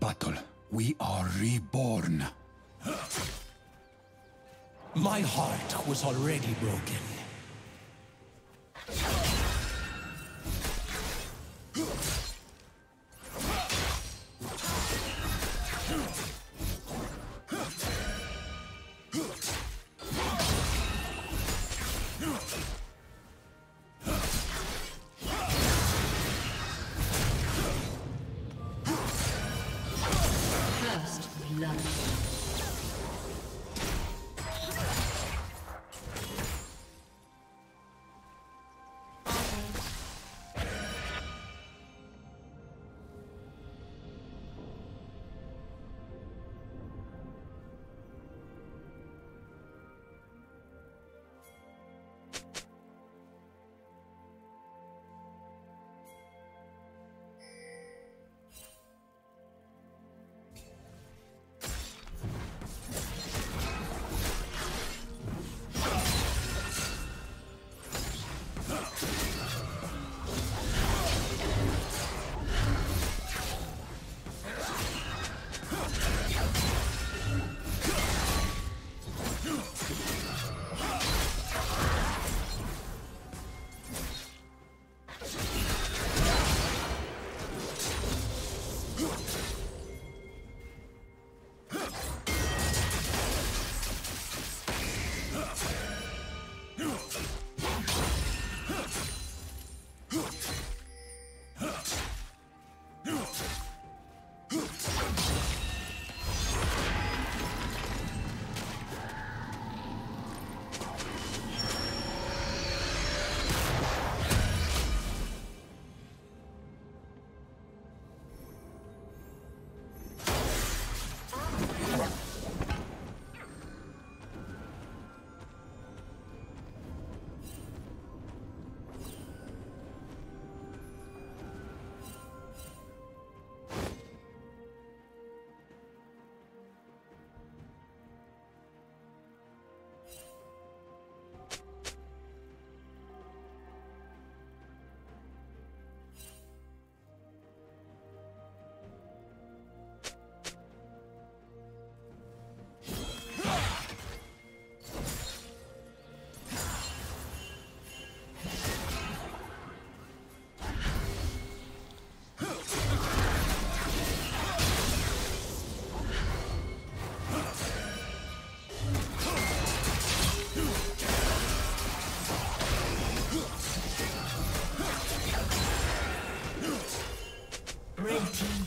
battle, we are reborn. My heart was already broken.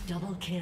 Double kill.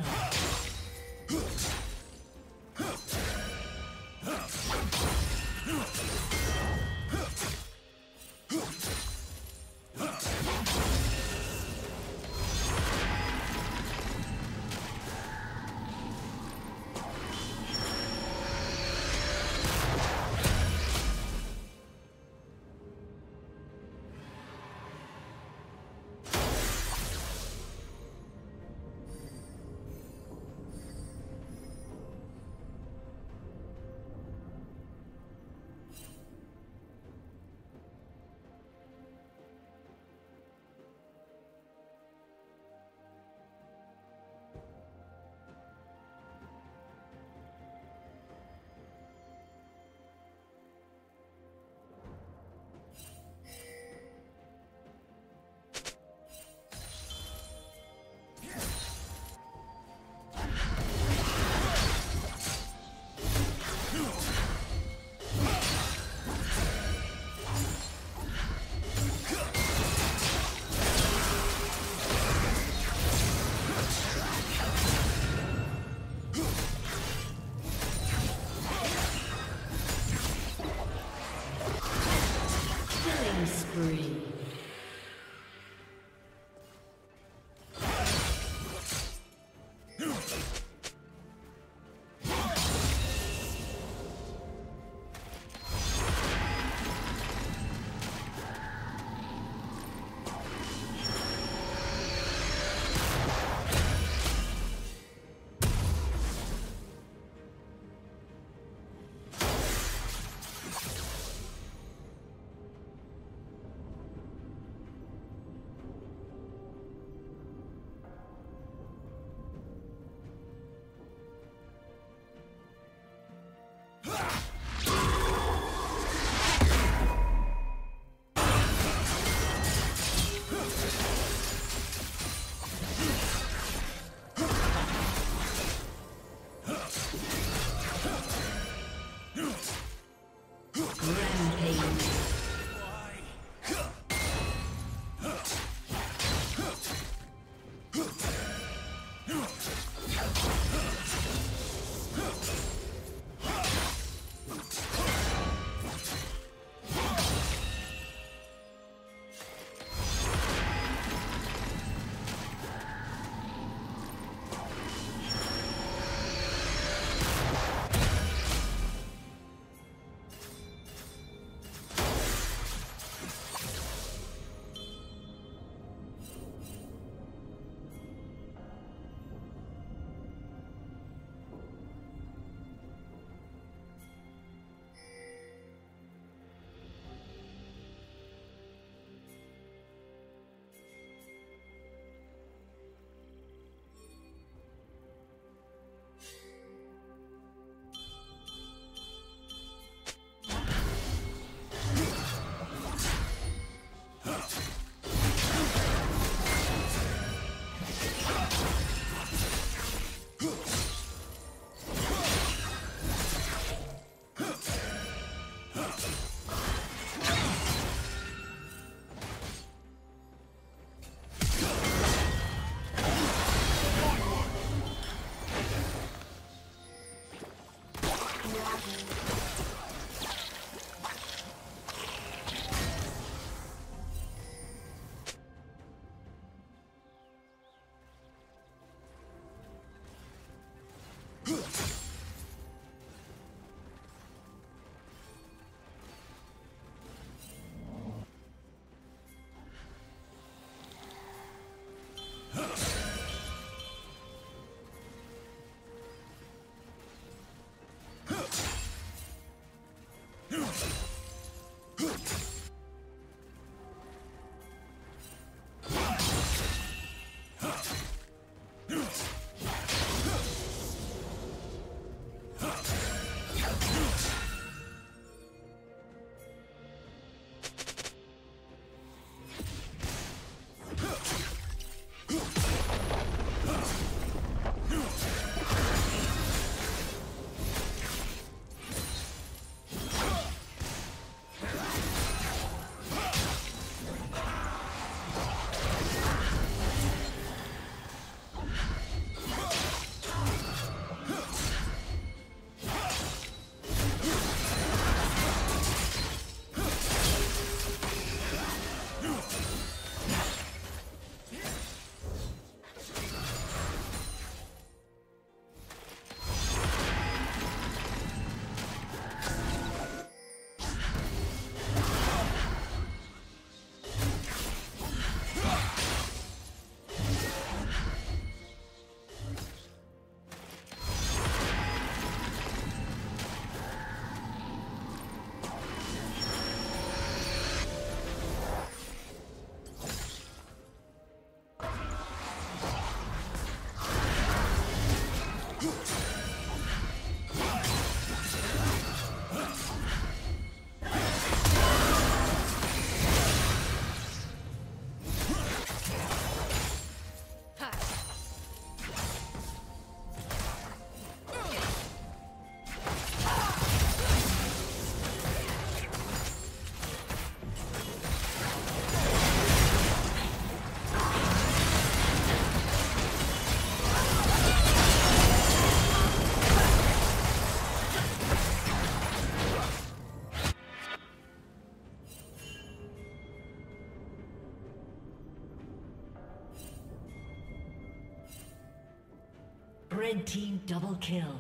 Red team double kill.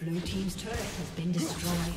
Blue team's turret has been destroyed.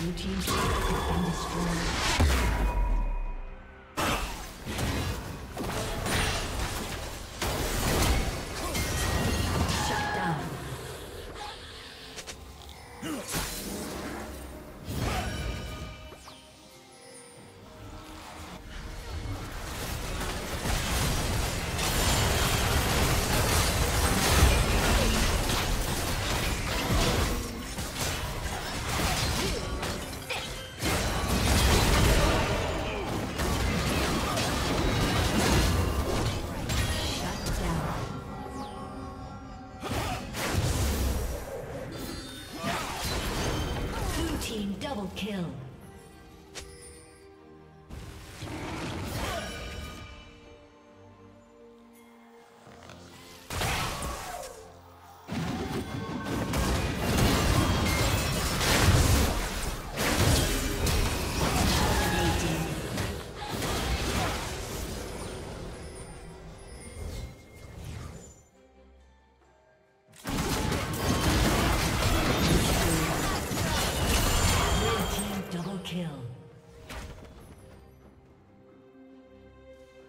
Blue team's turret has been destroyed. Kill. Blue team's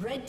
Red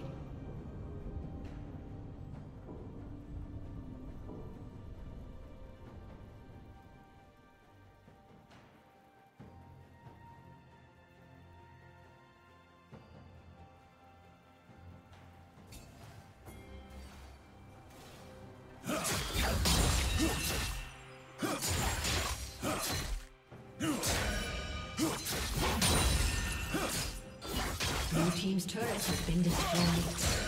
team's turrets have been destroyed.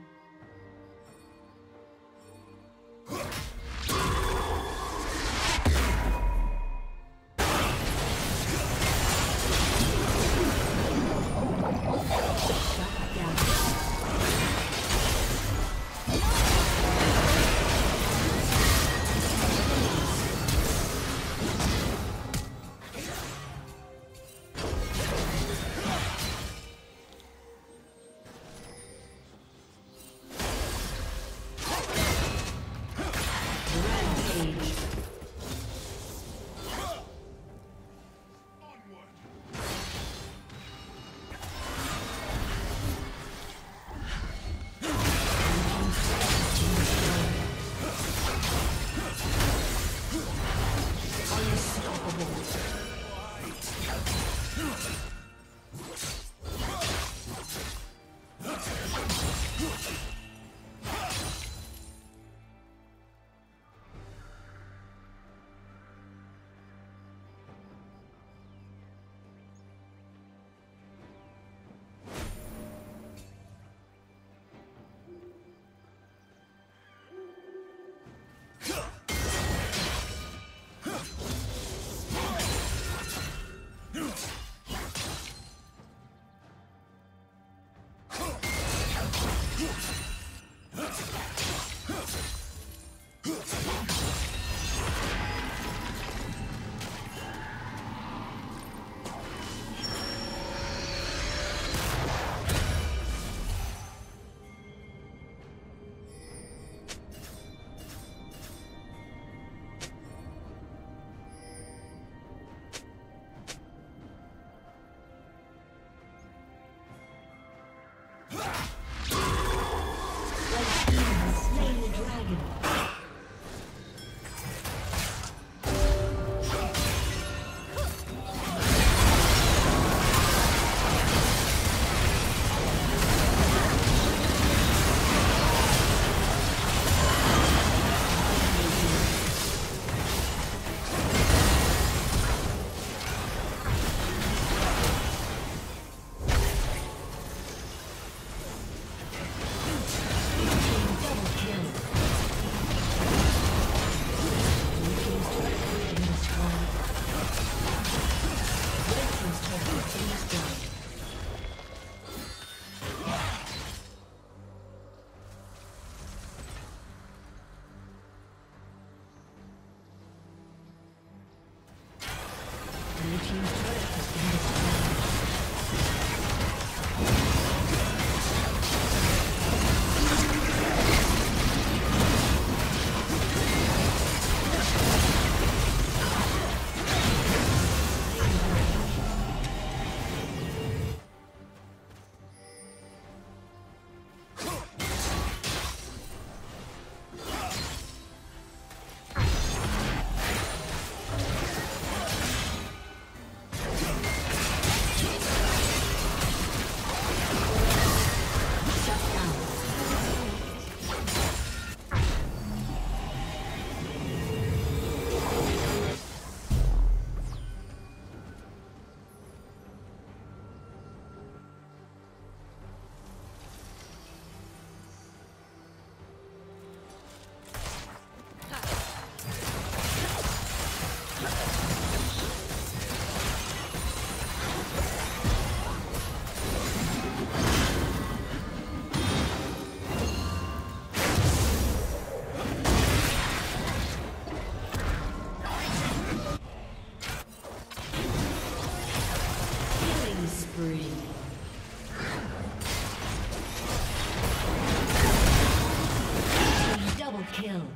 kill.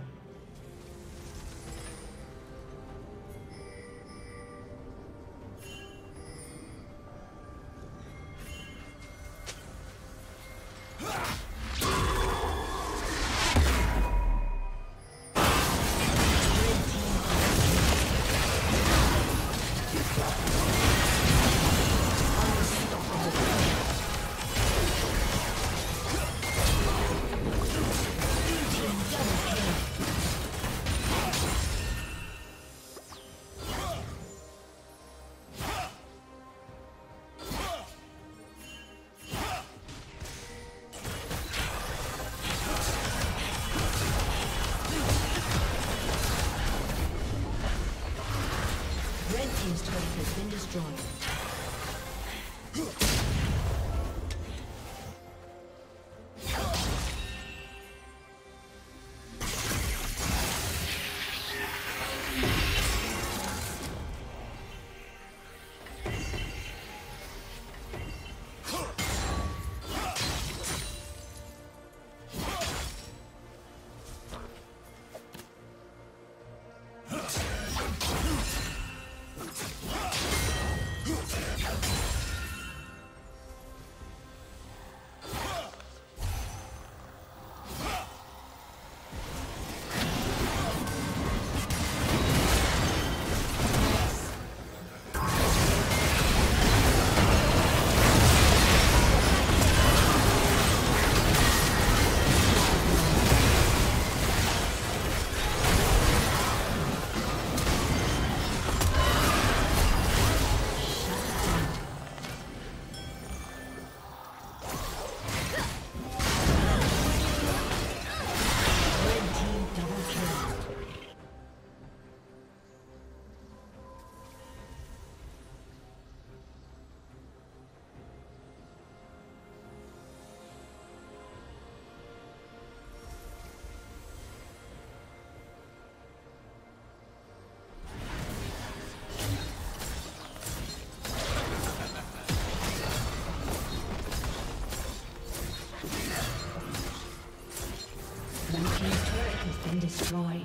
Destroyed.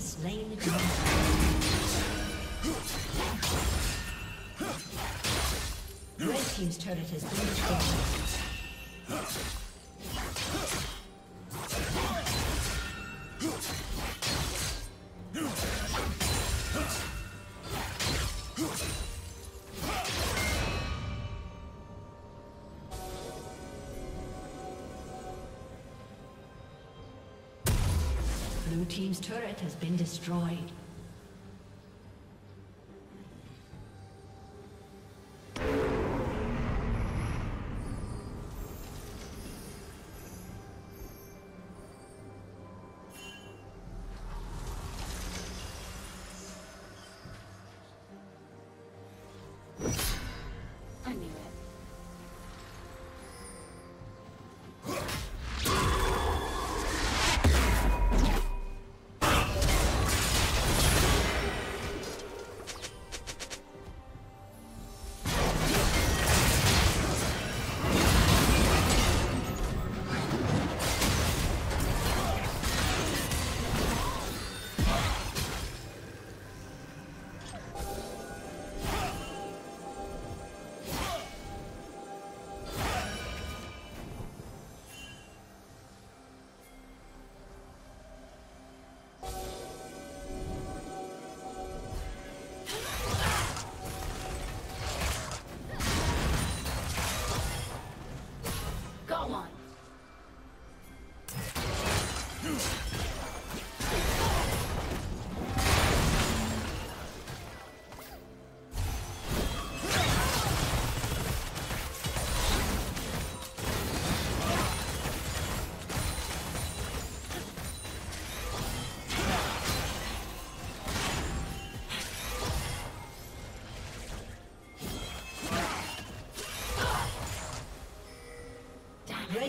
has slain the dragon. Red team's turret has been destroyed. Blue team's turret has been destroyed.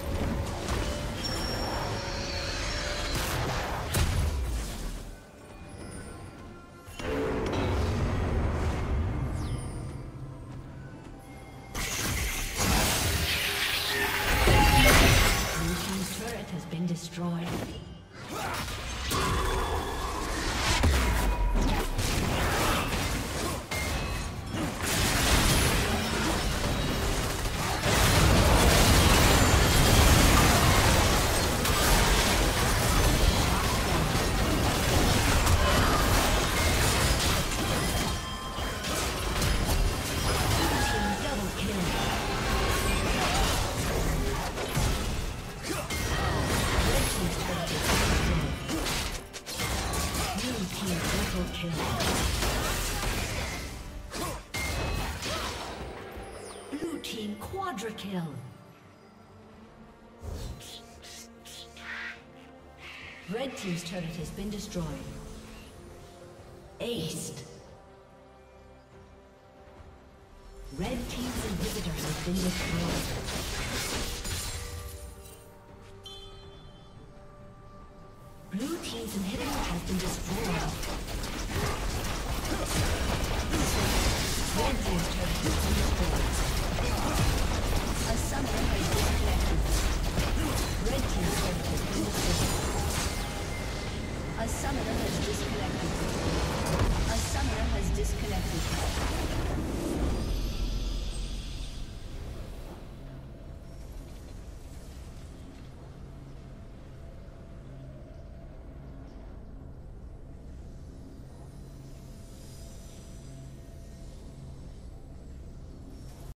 Red team's inhibitor has been destroyed. Destroyed. Kill. Red team's turret has been destroyed. Aced. Red team's inhibitor has been destroyed. Blue team's inhibitor has been destroyed. Red team's turret has been destroyed. A summoner has disconnected. Red team's turret has been destroyed. A summoner has disconnected. A summoner has disconnected.